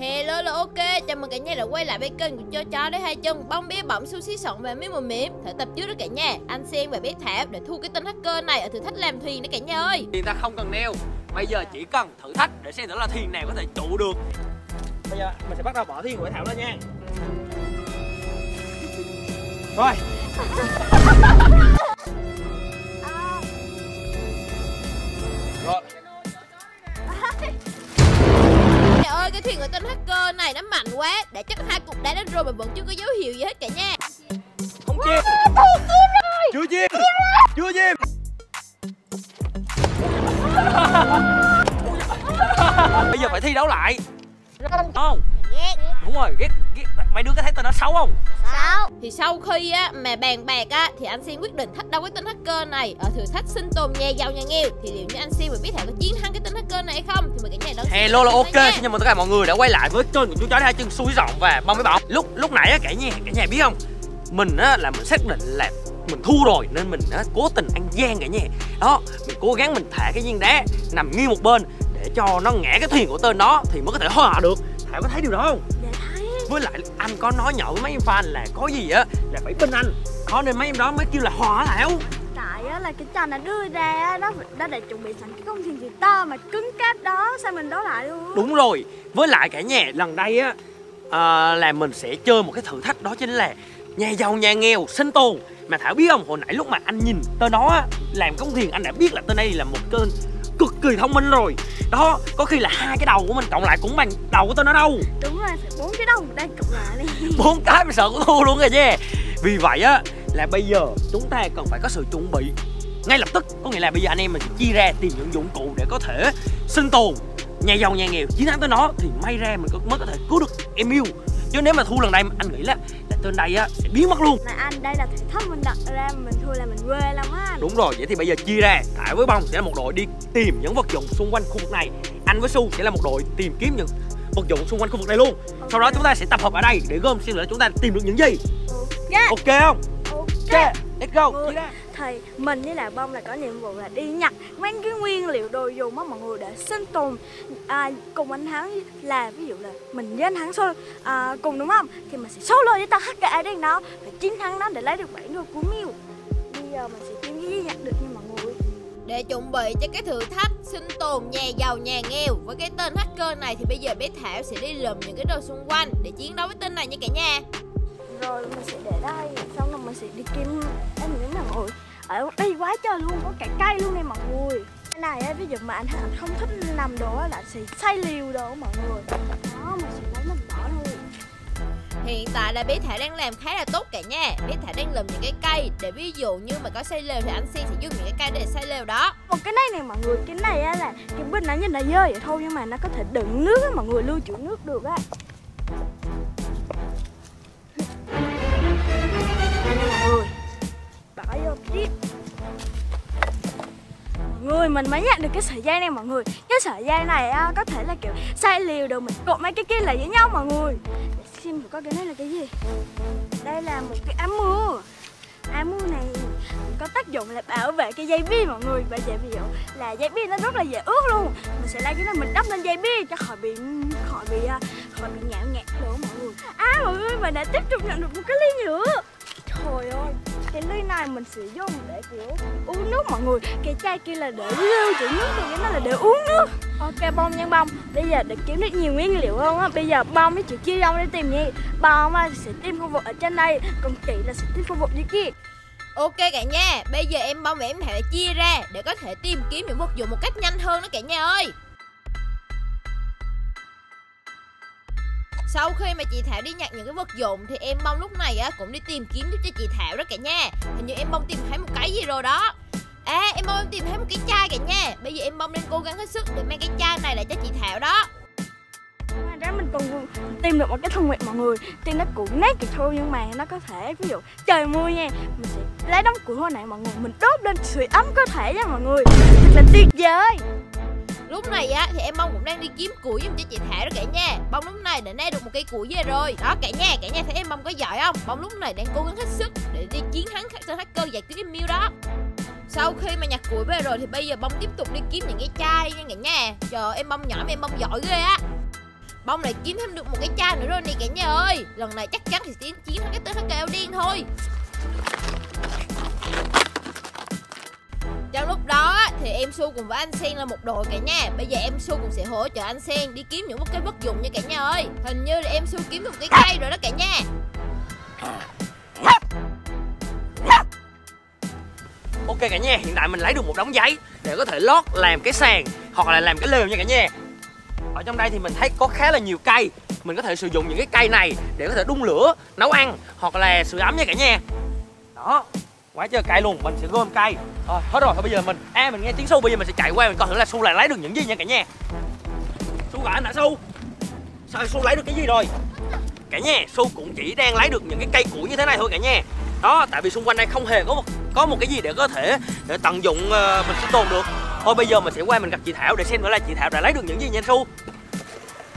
Hello là ok, chào mừng cả nhà đã quay lại với kênh của Cho Chó Đấy Hai Chân, Bông Bé Bỏng, sushi sọn và miếng mồm mỉm. Thử tập trước đó cả nhà, anh Sen và bé Thảo để thu cái tên hacker này ở thử thách làm thuyền đấy cả nhà ơi. Thì ta không cần neo, bây giờ chỉ cần thử thách để xem thử là thuyền nào có thể trụ được. Bây giờ mình sẽ bắt đầu bỏ thuyền của Thảo lên nha. Rồi. Rồi. Cái thuyền của tên hacker này nó mạnh quá, đã chắc 2 cục đá đến rồi mà vẫn chưa có dấu hiệu gì hết cả nha. Không chìm. Chưa chìm. Chưa chìm. Bây giờ phải thi đấu lại. Không. Ghét. Đúng rồi, ghét. Mày đứa có thấy tụi nó xấu không? Xấu. Thì sau khi á mà bàn bạc á thì anh Sen quyết định thách đấu cái tên hacker này ở thử thách sinh tồn nhà giàu nhà nghèo. Thì liệu như anh Sen biết Thảo có chiến thắng cái tên hacker này hay không thì mời cả nhà đón xem. Hello là ok, xin chào mừng tất cả mọi người đã quay lại với kênh của Chú Chó Đấy Hai Chân, Sushi Sọn và Bông Bé Bỏng. Lúc nãy á cả nhà biết không? Mình á là mình xác định là mình thua rồi nên mình á cố tình ăn gian cả nhà. Đó, mình cố gắng mình thả cái viên đá nằm nghiêng một bên để cho nó ngã cái thuyền của tên đó thì mới có thể hòa được. Thảo có thấy điều đó không? Với lại anh có nói nhỏ với mấy em fan là có gì á là phải bên anh có nên mấy em đó mới kêu là hòa Thảo. Tại á là cái trò đã đưa ra á nó đã chuẩn bị sẵn cái công thuyền gì to mà cứng cáp đó, sao mình đấu lại luôn. Đúng rồi, với lại cả nhà lần đây á là mình sẽ chơi một cái thử thách đó chính là nhà giàu nhà nghèo sinh tồn. Mà Thảo biết không, hồi nãy lúc mà anh nhìn tên đó á làm công thuyền anh đã biết là tên đây là một tên cực kỳ thông minh rồi đó, có khi là 2 cái đầu của mình cộng lại cũng bằng đầu của tao nó đâu. Đúng rồi, 4 cái đầu đang cộng lại đi 4 cái mình sợ cũng thua luôn rồi nha. Vì vậy á là bây giờ chúng ta cần phải có sự chuẩn bị ngay lập tức, có nghĩa là bây giờ anh em mình chia ra tìm những dụng cụ để có thể sinh tồn nhà giàu nhà nghèo chiến thắng tới nó thì may ra mình mới có thể cứu được em yêu. Chứ nếu mà thua lần này anh nghĩ là tên này á sẽ biến mất luôn. Mà anh đây là thử thách mình đặt ra, mình thua là mình quê lắm á. Đúng rồi, vậy thì bây giờ chia ra, Thảo với Bông sẽ là một đội đi tìm những vật dụng xung quanh khu vực này, anh với Su sẽ là một đội tìm kiếm những vật dụng xung quanh khu vực này luôn. Okay. Sau đó chúng ta sẽ tập hợp ở đây để gom xem là chúng ta tìm được những gì. Ok, okay không? Ok, let's go. Chia ra. Thì mình với là Bông là có nhiệm vụ là đi nhặt mang cái nguyên liệu đồ dùng mà mọi người để sinh tồn cùng anh Thắng, là ví dụ là mình với anh Thắng solo cùng đúng không, thì mình sẽ solo với tao HKA đến đó phải chiến thắng nó để lấy được 7 người của Miu. Bây giờ mình sẽ kiếm cái gì nhặt được nha mọi người. Để chuẩn bị cho cái thử thách sinh tồn nhà giàu nhà nghèo với cái tên hacker này thì bây giờ bé Thảo sẽ đi lượm những cái đồ xung quanh để chiến đấu với tên này nha cả nhà. Rồi mình sẽ để đây, xong rồi mình sẽ đi kiếm em những mọi người. Ở đây quá trời luôn, có cả cây luôn nè mọi người. Cái này á, ví dụ mà anh không thích làm đồ là sẽ xay liều đồ mọi người. Đó, mình sẽ lấy mình bỏ luôn. Hiện tại là bé Thảo đang làm khá là tốt cả nha. Bé Thảo đang lùm những cái cây để ví dụ như mà có xay lều thì anh Sen sẽ dùng những cái cây để xay lều đó. Một cái này nè mọi người, cái này á, là cái bình nó nhìn là dơ vậy thôi nhưng mà nó có thể đựng nước á mọi người, lưu trữ nước được á. Người mình mới nhận được cái sợi dây này mọi người. Cái sợi dây này có thể là kiểu xay liều đồ mình cột mấy cái kia lại với nhau mọi người. Để xem có cái này là cái gì. Đây là một cái áo mưa. Áo mưa này có tác dụng là bảo vệ cái dây bi mọi người. Bởi vậy ví dụ là dây bi nó rất là dễ ướt luôn. Mình sẽ lấy cái này mình đắp lên dây bi cho khỏi bị nhão nhạt nữa mọi người. À mọi người, mình đã tiếp tục nhận được một cái ly nữa. Trời ơi, cái ly này mình sử dụng để kiểu uống nước mọi người. Cái chai kia là để lưu trữ nước, cái này là để uống nước. Ok Bông nha Bông, bây giờ để kiếm được nhiều nguyên liệu hơn á, bây giờ Bông với chị chia nhau đi tìm nha. Bông sẽ tìm khu vực ở trên đây, còn chị là sẽ tìm khu vực dưới kia. Ok cả nhà, bây giờ em Bông và em Thảo chia ra để có thể tìm kiếm những vật dụng một cách nhanh hơn đó cả nhà ơi. Sau khi mà chị Thảo đi nhặt những cái vật dụng thì em Bông lúc này cũng đi tìm kiếm giúp cho chị Thảo đó cả nhà. Hình như em Bông tìm thấy một cái gì rồi đó. À em Bông tìm thấy một cái chai cả nhà. Bây giờ em Bông nên cố gắng hết sức để mang cái chai này lại cho chị Thảo đó. Ngoài ra mình còn tìm được một cái thùng quẹt mọi người. Tuy nó cũng nét thì thôi nhưng mà nó có thể ví dụ trời mưa nha, mình sẽ lấy đống củi hồi nãy mọi người mình đốt lên sưởi ấm cơ thể nha mọi người. Thật là tuyệt vời. Lúc này thì em Bông cũng đang đi kiếm củi giùm cho chị Thảo đó cả nhà. Bông lúc này đã lấy được một cây củi về rồi. Đó cả nhà thấy em Bông có giỏi không? Bông lúc này đang cố gắng hết sức để đi chiến thắng tên hacker giải cứu em Miu đó. Sau khi mà nhặt củi về rồi thì bây giờ Bông tiếp tục đi kiếm những cái chai nha cả nhà. Trời em Bông nhỏ mà em Bông giỏi ghê á. Bông lại kiếm thêm được một cái chai nữa rồi nè cả nhà ơi. Lần này chắc chắn thì tiến chiến với cái tên hắc kèo điên thôi. Trong lúc đó thì em Su cùng với anh Sen là một đội cả nhà. Bây giờ em Su cũng sẽ hỗ trợ anh Sen đi kiếm những cái vật dụng nha cả nhà ơi. Hình như là em Su kiếm được một cái cây rồi đó cả nhà. Ok cả nhà, hiện tại mình lấy được một đống giấy để có thể lót làm cái sàn hoặc là làm cái lều nha cả nhà. Ở trong đây thì mình thấy có khá là nhiều cây. Mình có thể sử dụng những cái cây này để có thể đun lửa, nấu ăn hoặc là sưởi ấm nha cả nhà. Đó, quá trời cây luôn, mình sẽ gom cây. Thôi hết rồi, thôi bây giờ mình mình nghe tiếng Su, bây giờ mình sẽ chạy qua mình coi thử là Su lại lấy được những gì nha cả nhà. Su gọi anh hả Su? Sao Su lấy được cái gì rồi? Cả nhà, Su cũng chỉ đang lấy được những cái cây củi như thế này thôi cả nhà. Đó, tại vì xung quanh đây không hề có một cái gì để có thể để tận dụng mình sinh tồn được. Thôi bây giờ mình sẽ qua mình gặp chị Thảo để xem nữa là chị Thảo đã lấy được những gì nha anh Su.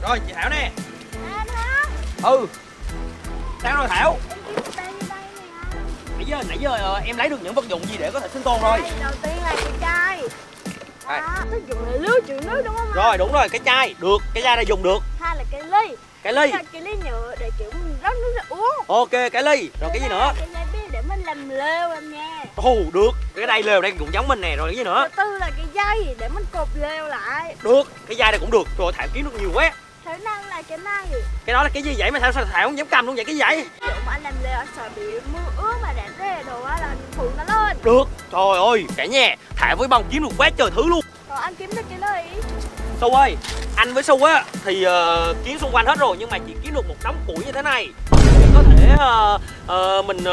Rồi chị Thảo nè. Ừ. Sao rồi Thảo? Nãy giờ em lấy được những vật dụng gì để có thể sinh tồn rồi? Đầu tiên là cái chai. Cái dùng để lưới chữ nước đúng không anh? Rồi đúng rồi, cái chai được, cái chai này dùng được. Hai là cái ly. Cái ly. Cái ly nhựa để kiểu mình rót nước ra uống. Ok, cái ly. Rồi cái gì nữa? Cái ly bia để mình làm lều làm nha. Ồ được, cái đây lều đây cũng giống mình nè, rồi cái gì nữa? Thứ tư là cái dây để mình cột lều lại. Được, cái dây này cũng được. Rồi Thảo kiếm được nhiều quá. Thứ năm là cái này. Cái đó là cái gì vậy mà Thảo không dám cầm luôn vậy cái dây? Ví dụ mà anh làm lều anh sợ bị mưa ướt mà đạn rê đồ á là phụ nó lên. Được, trời ơi, cả nhà Thảo với Bông kiếm được quá trời thứ luôn. Còn anh kiếm được cái ly. Su ơi, anh với Su á thì kiếm xung quanh hết rồi nhưng mà chỉ kiếm được một đống củi như thế này. Có thể mình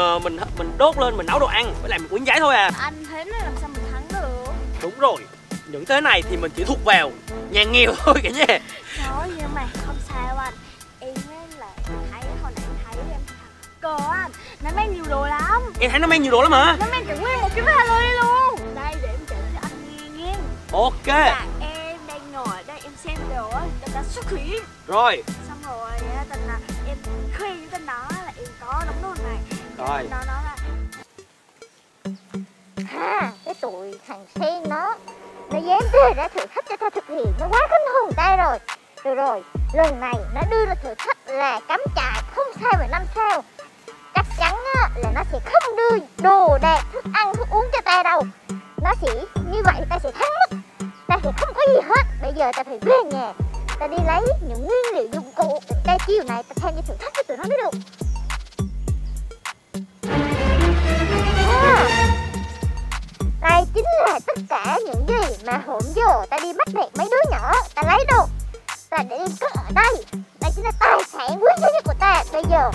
đốt lên mình nấu đồ ăn với lại mình cuốn giấy thôi à. Anh thế này làm sao mình thắng được? Đúng rồi, những thế này thì mình chỉ thuộc vào nhà nghèo thôi cả nhà. Thôi nhưng mà không sao anh, em là thấy hồi nãy thấy em cờ anh, nó mang nhiều đồ lắm. Em thấy nó mang nhiều đồ lắm hả? Nó mang cả nguyên một cái vali luôn. Đây để em chỉ cho anh nghe. Ok. Là em đang ngồi đây em xem đồ á, đã xuất hiện. Rồi. Xong rồi tình là em khoe với tên đó là em có đống đồ này. Rồi. Nó nói là cái tụi thằng Sen nó dám đưa ra thử thách cho ta thực hiện, nó quá khinh hồn ta rồi. Được rồi, lần này nó đưa ra thử thách là cắm trại không sao về 5 sao. Chắc chắn á, là nó sẽ không đưa đồ đạc, thức ăn, thức uống cho ta đâu. Nó sẽ như vậy ta sẽ thắng mất. Ta sẽ không có gì hết. Bây giờ ta phải về nhà, ta đi lấy những nguyên liệu dụng cụ. Ta chiều này ta tham gia thử thách cho tụi nó mới được. Đây chính là tất cả những gì mà hôm giờ ta đi bắt nạt mấy đứa nhỏ, ta lấy đồ ta để em cất ở đây. Đây chính là tài sản quý giá nhất của ta. Bây giờ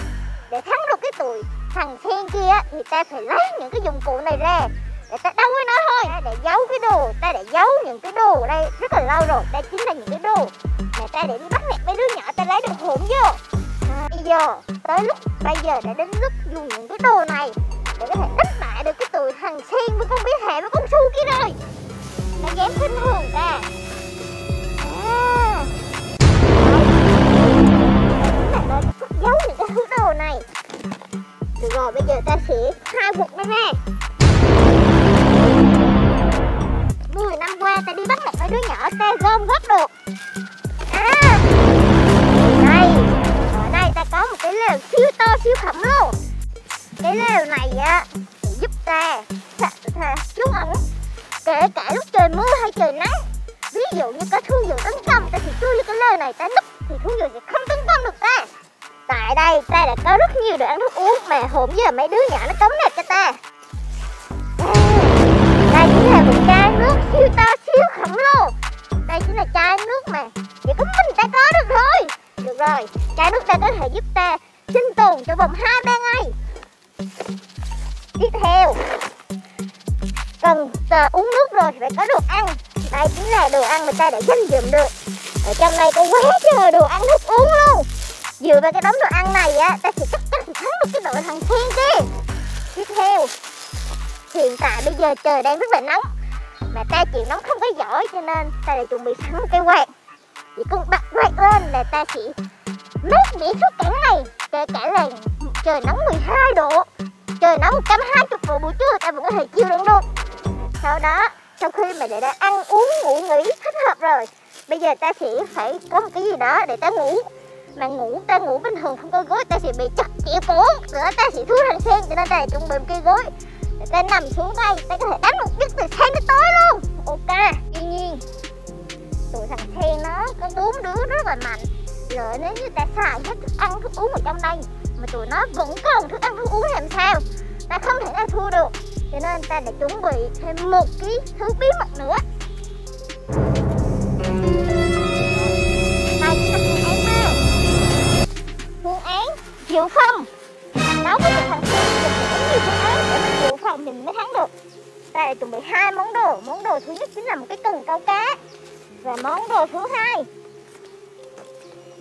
để thắng được cái tụi thằng Sen kia thì ta phải lấy những cái dụng cụ này ra để ta đấu với nó thôi. Ta để giấu cái đồ, ta để giấu những cái đồ ở đây rất là lâu rồi. Đây chính là những cái đồ mà ta để đi bắt nạt mấy đứa nhỏ, ta lấy được hôm giờ. Bây giờ tới lúc đã đến lúc dùng những cái đồ này để có thể đánh bại được cái tụi thằng Sen với con Bé Hạ với con Su kia rồi. Ta dám khinh thường ta. Đó, cất giấu những cái thứ đồ này. Được rồi, bây giờ ta sẽ khai quật nó ra. 10 năm qua ta đi bắt nạt mấy đứa nhỏ, ta gom góp được. Đây, ở đây ta có một cái lều siêu to siêu khổng luôn. Cái lều này sẽ giúp ta trú ẩn kể cả lúc trời mưa hay trời nắng. Ví dụ như có thú dữ tấn công, ta sẽ chui vô cái lều này, ta núp thì thú dữ sẽ không tấn công được ta. Tại đây ta đã có rất nhiều đồ ăn thức uống mà hôm giờ mấy đứa nhỏ nó cống nạp cho ta. Đây chính là một chai nước siêu to siêu khổng lồ. Đây chính là chai nước mà chỉ có mình ta có được thôi. Được rồi, chai nước ta có thể giúp ta sinh tồn trong vòng 2-3 ngày. Tiếp theo cần uống nước rồi thì phải có đồ ăn. Đây chính là đồ ăn mà ta đã dành dụm được. Ở trong đây có quá trời đồ ăn thức uống luôn. Dựa vào cái đống đồ ăn này á, ta sẽ chắc chắn sẽ thắng được cái đội thằng Sen kia. Tiếp theo, hiện tại bây giờ trời đang rất là nóng mà ta chịu nóng không có giỏi, cho nên ta đã chuẩn bị sẵn một cái quạt. Chỉ cần bật quạt lên là ta sẽ mát mẻ suốt cả ngày. Kể cả là trời nóng 12 độ, trời nóng 120 độ buổi trưa, ta vẫn có thể chịu đựng được. Sau đó, sau khi mà đã ăn uống ngủ nghỉ thích hợp rồi, Bây giờ ta sẽ phải có một cái gì đó để ta ngủ. Mà ta ngủ bình thường không có gối ta sẽ bị chặt chẽ cuốn, rồi ta sẽ thua thành sen. Cho nên ta lại chuẩn bị một cái gối để ta nằm xuống đây, ta có thể đánh một giấc từ sáng đến tối luôn. Ok, tuy nhiên tụi thằng sen nó có 4 đứa rất là mạnh. Rồi nếu như ta xài hết thức ăn thức uống ở trong đây mà tụi nó vẫn còn thức ăn thức uống làm sao, ta không thể nào thua được. Cho nên ta đã chuẩn bị thêm một cái thứ bí mật nữa. Ta sẽ phương án dự phòng. Đấu với thằng Phương thì có nhiều phương án để mình dự phòng thì mình mới thắng được. Ta đã chuẩn bị 2 món đồ. Món đồ thứ nhất chính là một cái cần câu cá, và món đồ thứ hai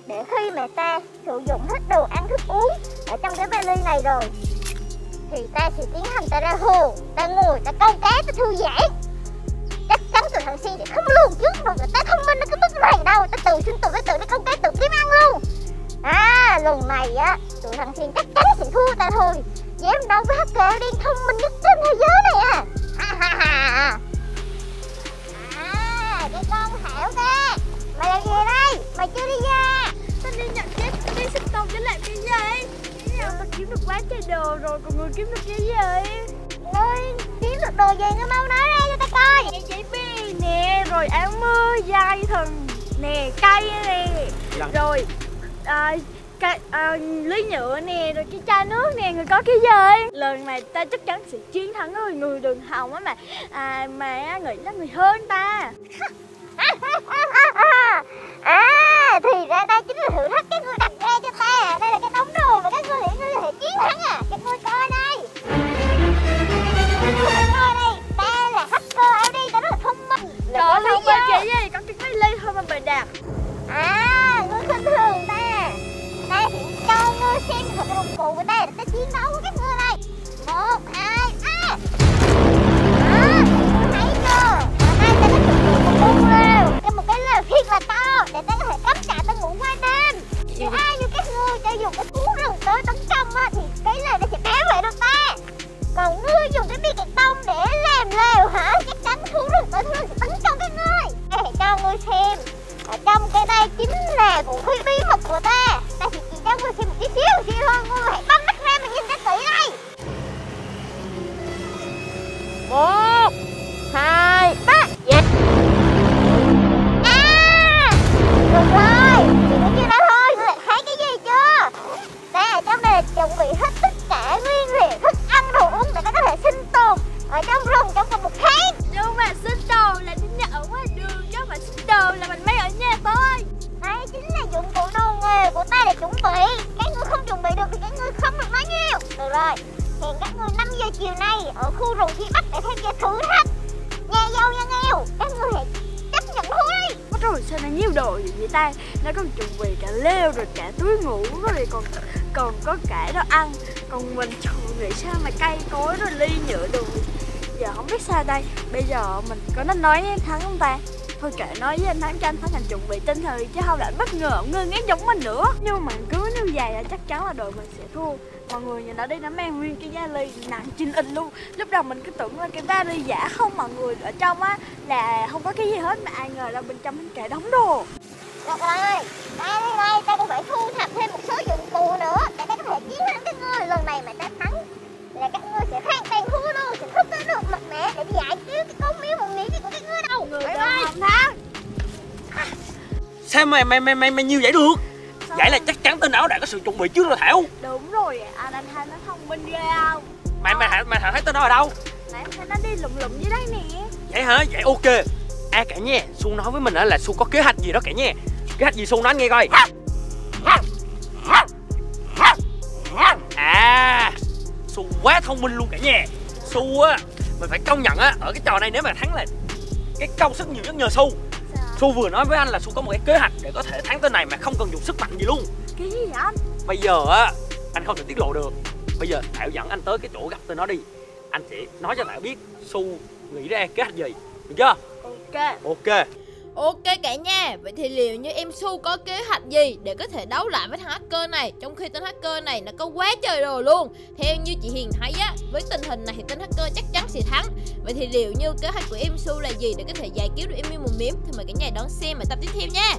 để khi mà ta sử dụng hết đồ ăn thức uống ở trong cái vali này rồi thì ta sẽ tiến hành ta ra hồ, ta ngồi, ta câu cá, ta thư giãn. Chắc chắn tụi thằng Sen thì không lường trước được người ta thông minh đến cái mức này đâu. Ta tự xin tụi nó câu cá, tự kiếm ăn luôn. À, lần này á, tụi thằng Sen chắc chắn sẽ thua ta thôi. Dám đâu với hacker đen thông minh nhất trên thế giới này à. À, cái con Thảo kia, mày làm gì đây? Mày chưa đi ra? Tao đi nhận chết, tao đi xin tông chứ làm cái gì? Tao kiếm được quá trời đồ rồi, còn người kiếm được cái gì? Ơi, kiếm được đồ gì nữa mau nói ra cho ta coi. Cái giấy bi nè, rồi áo mưa, dây thần nè, cây nè, rồi lưới nhựa nè, rồi cái chai nước nè, người có cái gì? Lần này ta chắc chắn sẽ chiến thắng người người đường hồng á mà. À, mà người là người hơn ta. À, thì ra đây chính là thử thách các người đặt ra cho ta. Đây là cái đống đồ mà các người có thể chiến thắng à. Các người coi đây, ta là hacker áo đi, ta rất là thông minh. Đó là thông minh chị gì, có cái ly thôi mà bày đặt. À, ngươi khinh thường ta. Ta sẽ cho ngươi xem một cái đồng cụ của ta để ta chiến đấu với các ngươi đây. 1, 2, 3. Để ta có thể cắm trại ta ngủ qua đêm. Nếu ai như các ngươi ta dùng cái cuốn rừng tới tấn công á, thì cái này nó sẽ bảo vệ được ta. Còn ngươi dùng cái bi cạc tông để làm lều hả? Chắc chắn cuốn rừng tới nó sẽ tấn công các ngươi. Ta hãy cho ngươi xem, ở trong cái đây chính là vũ khí bí mật của ta. Ta sẽ chỉ cho ngươi xem một tí xíu thôi. Ngươi hãy bấm mắt ra mà nhìn ta kỹ đây. 1, 2, 3. Yes. Được rồi, chỉ có như đó thôi, ngươi lại thấy cái gì chưa? Ta ở trong này chuẩn bị hết tất cả nguyên liệu, thức ăn, đồ uống để ta có thể sinh tồn ở trong rừng trong vòng 1 tháng. Nhưng mà sinh tồn là chính là ở ngoài đường, chứ mà sinh tồn là mình mới ở nhà thôi. Đây chính là dụng cụ đồ nghề của ta để chuẩn bị. Các ngươi không chuẩn bị được thì các ngươi không được nói nhiều. Được rồi, hẹn các ngươi 5 giờ chiều nay ở khu rừng phía Bắc để tham gia thử thách nhà giàu nhà nghèo. Các ngươi hãy chấp nhận thôi. Rồi sao nó nhiều đồ gì vậy ta? Nó còn chuẩn bị cả lều rồi cả túi ngủ rồi còn có cả đồ ăn. Còn mình chọn nghĩ sao mà cây cối rồi ly nhựa đồ. Giờ không biết sao đây. Bây giờ mình có nên nói với anh Thắng không ta? Thôi kệ nói với anh Thắng cho anh Thắng thành chuẩn bị tinh thần, chứ không lại bất ngờ ngơ ngác giống mình nữa. Nhưng mà cứ như vậy là chắc chắn là đội mình sẽ thua. Mọi người nhìn nó đi, nó mang nguyên cái vali nặng 9 inch luôn. Lúc đầu mình cứ tưởng là cái vali giả không, mọi người ở trong á là không có cái gì hết, mà ai ngờ là bên trong cả đống đồ. Được rồi, đây ta cũng phải thu thập thêm một số dụng cụ nữa để ta có thể chiến thắng các ngươi. Lần này mà ta thắng là các ngươi sẽ hoàn toàn thua luôn, sẽ không có được mặt mẹ để giải cứu cái con miếu một miếng của các ngươi đâu. Người ta không thắng. Sao mày nhiều vậy được? Vậy là chắc chắn tên áo đã có sự chuẩn bị trước rồi Thảo. Đúng rồi, anh Thanh nó thông minh ghê không? Mày Thảo thấy tên nó ở đâu? Nãy anh Thanh nó đi lụm dưới đây nè. Vậy hả? Vậy ok. Cả nha, Xuân nói với mình là Xuân có kế hoạch gì đó cả nha. Kế hoạch gì Xuân nói anh nghe coi. À, Xuân quá thông minh luôn cả nha. Xuân á, mình phải công nhận á, ở cái trò này nếu mà thắng là cái công sức nhiều nhất nhờ Xuân. Su vừa nói với anh là Su có một cái kế hoạch để có thể thắng tên này mà không cần dùng sức mạnh gì luôn. Cái gì vậy anh? Bây giờ á, anh không thể tiết lộ được. Bây giờ Thảo dẫn anh tới cái chỗ gặp tên nó đi. Anh sẽ nói cho Thảo biết Su nghĩ ra kế hoạch gì, được chưa? Ok. Ok cả nhà, vậy thì liệu như em Su có kế hoạch gì để có thể đấu lại với thằng hacker này, trong khi tên hacker này nó có quá trời đồ luôn? Theo như chị Hiền thấy á, với tình hình này thì tên hacker chắc chắn sẽ thắng. Vậy thì liệu như kế hoạch của em Su là gì để có thể giải cứu được em Miu Mù Mím? Thì mời cả nhà đón xem ở tập tiếp theo nha.